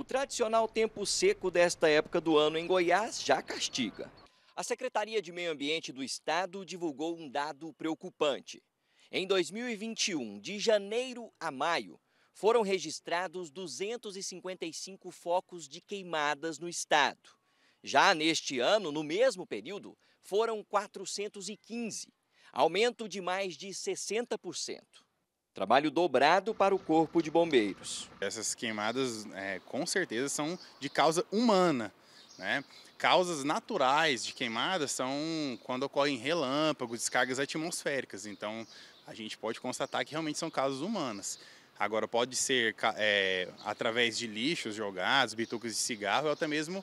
O tradicional tempo seco desta época do ano em Goiás já castiga. A Secretaria de Meio Ambiente do Estado divulgou um dado preocupante. Em 2021, de janeiro a maio, foram registrados 255 focos de queimadas no estado. Já neste ano, no mesmo período, foram 415, aumento de mais de 60%. Trabalho dobrado para o Corpo de Bombeiros. Essas queimadas, com certeza, são de causa humana, né? Causas naturais de queimadas são quando ocorrem relâmpagos, descargas atmosféricas. Então, a gente pode constatar que realmente são causas humanas. Agora, pode ser através de lixos jogados, bitucas de cigarro, ou até mesmo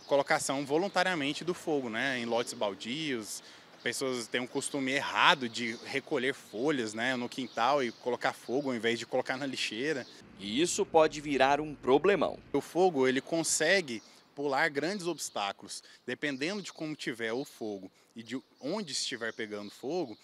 a colocação voluntariamente do fogo, né? Em lotes baldios. Pessoas têm um costume errado de recolher folhas, né, no quintal e colocar fogo ao invés de colocar na lixeira. E isso pode virar um problemão. O fogo, ele consegue pular grandes obstáculos. Dependendo de como tiver o fogo e de onde estiver pegando fogo,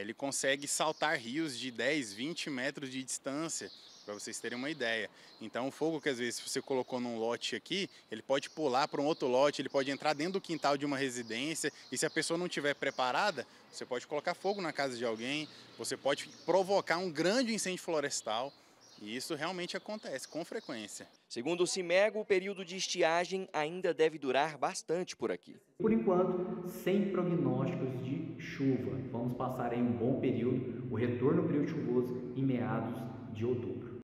ele consegue saltar rios de 10, 20 metros de distância, para vocês terem uma ideia. Então, o fogo que às vezes você colocou num lote aqui, ele pode pular para um outro lote, ele pode entrar dentro do quintal de uma residência, e se a pessoa não estiver preparada, você pode colocar fogo na casa de alguém, você pode provocar um grande incêndio florestal, e isso realmente acontece com frequência. Segundo o CIMEGO, o período de estiagem ainda deve durar bastante por aqui. Por enquanto, sem prognósticos de chuva. Vamos passar em um bom período, o retorno do período chuvoso em meados de outubro.